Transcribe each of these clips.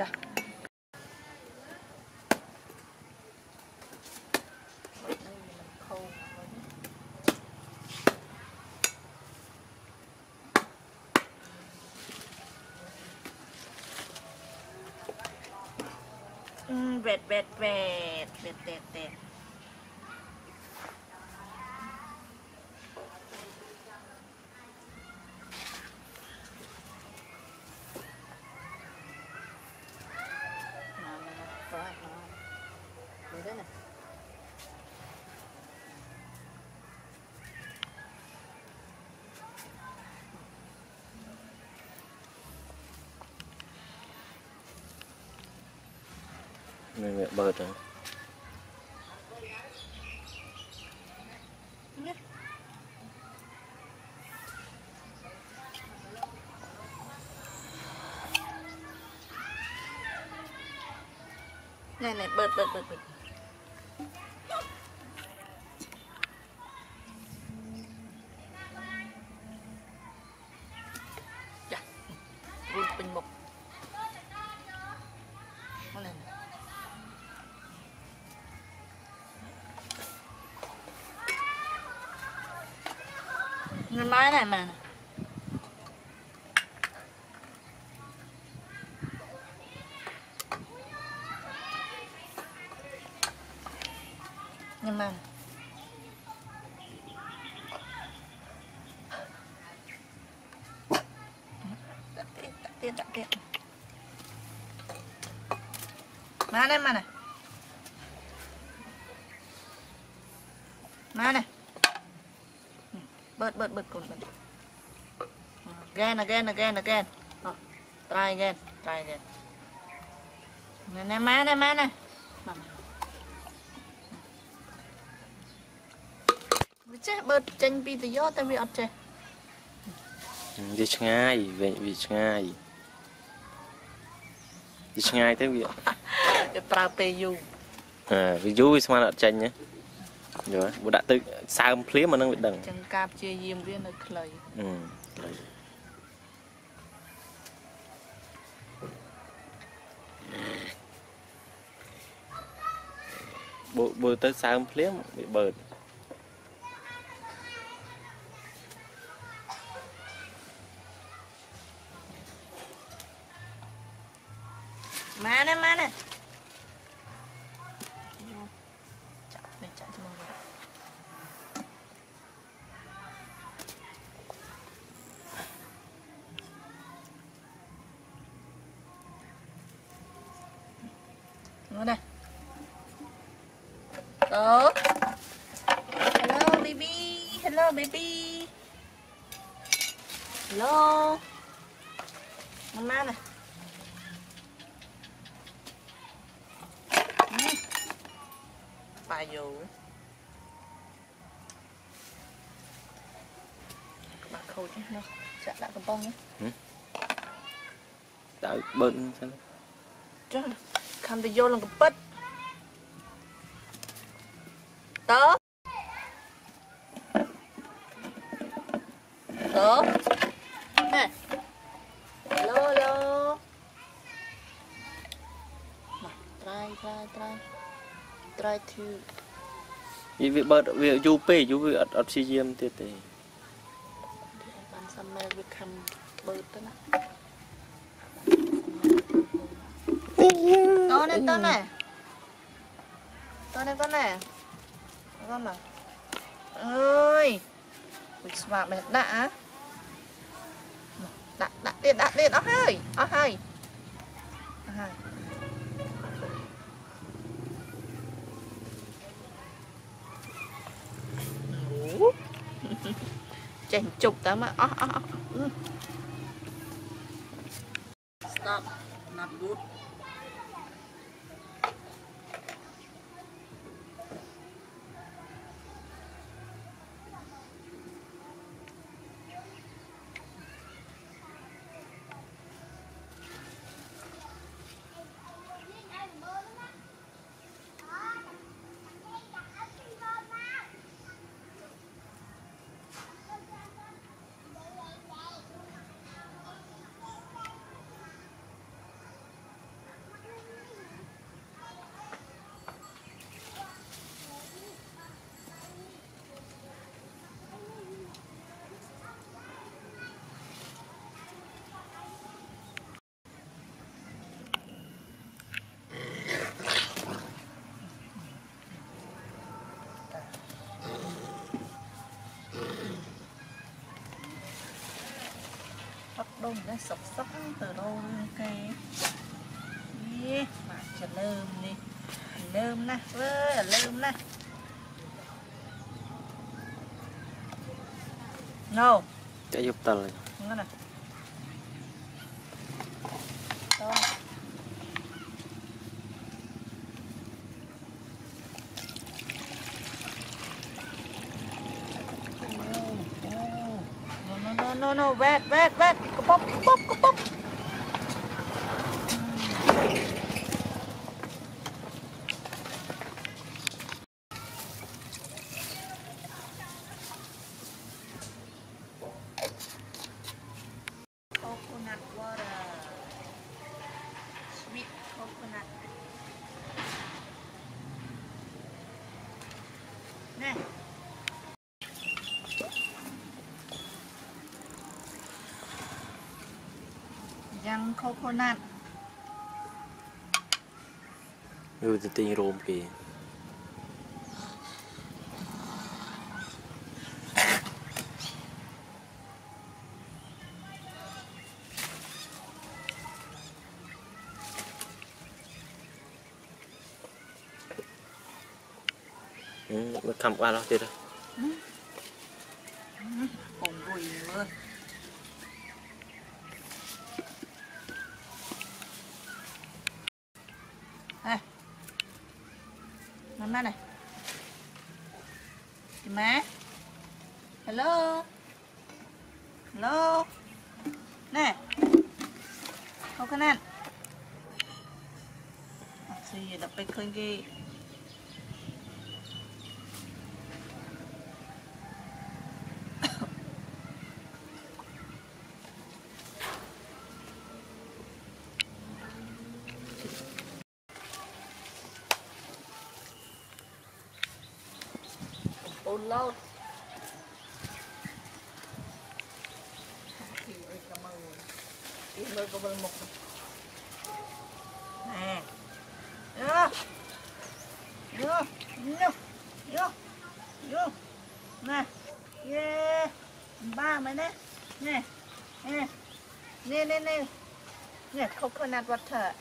nhá. Vẹt. Này mẹ bợt rồi. Này bợt. Dạ. Rút bình mục. Nó lên. Nó nói này mà. Nhưng mà tạm tiện má đây mà này, má này bớt còn again try again này má này chế bớt chanh pi từ gió ta bị ắt chế đi ngay tới việc để pra peyu à vui xem ắt chanh nhé rồi bữa đã tự sao phế mà năng bị đằng chanh cáp chia diêm riêng ở khơi bữa tới sao phế bị bớt Mana. Chạy cho mọi người. Ngồi đây. Đó. Hello baby. Hello. Mama này. Bà dù bà khâu chứ nó sẽ lại cầm bông nhé đã bận sao chứ cầm tay vô làm cầm bít tớ nè hello mà try to vì việc bớt việc du pê du việc oxygen tiệt tệ làm sao mà việc cầm bớt đó to này con mà ơi bị sụp mệt đã tiền ơi chèn chụp tao mà stop not good thật đông cái sọc sóc từ đâu cái mà chờ lơm đi lơm nè với lơm nè no chạy giúp tờ này no, wait, pop. Coconut water, sweet coconut. Nè. Yang coconut. Yêu tự tin rôm kì. Mới cầm qua đó tiệt rồi. Còn bùi nữa. Má này chị má hello nè không có nên gì đập bay khơi ghi lâu mới có bên một nè vô nè ba mày đấy nè nè coconut water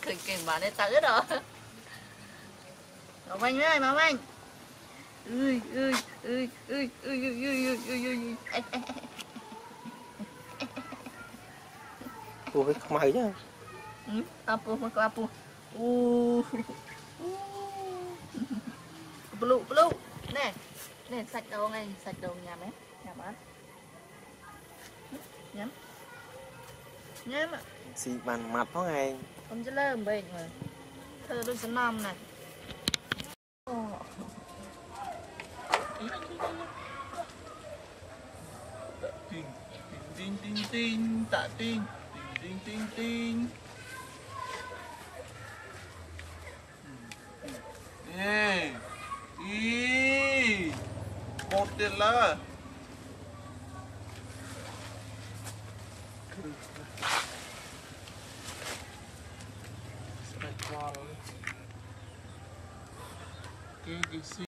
cười kìm bà này tớ rồi Ngọc Anh ơi, Ngọc Anh Ui Ui cái mày chứ Apu Blue Nè, nè sạch đầu ngay, sạch đầu nhằm ấy Nhằm á Nhắm Nhắm ạ Xì bàn mặt nó ngay không chứ lơ một bệnh rồi thơ đôi số 5 này Tạ tin ê ý một tiền là Wow. Did you see?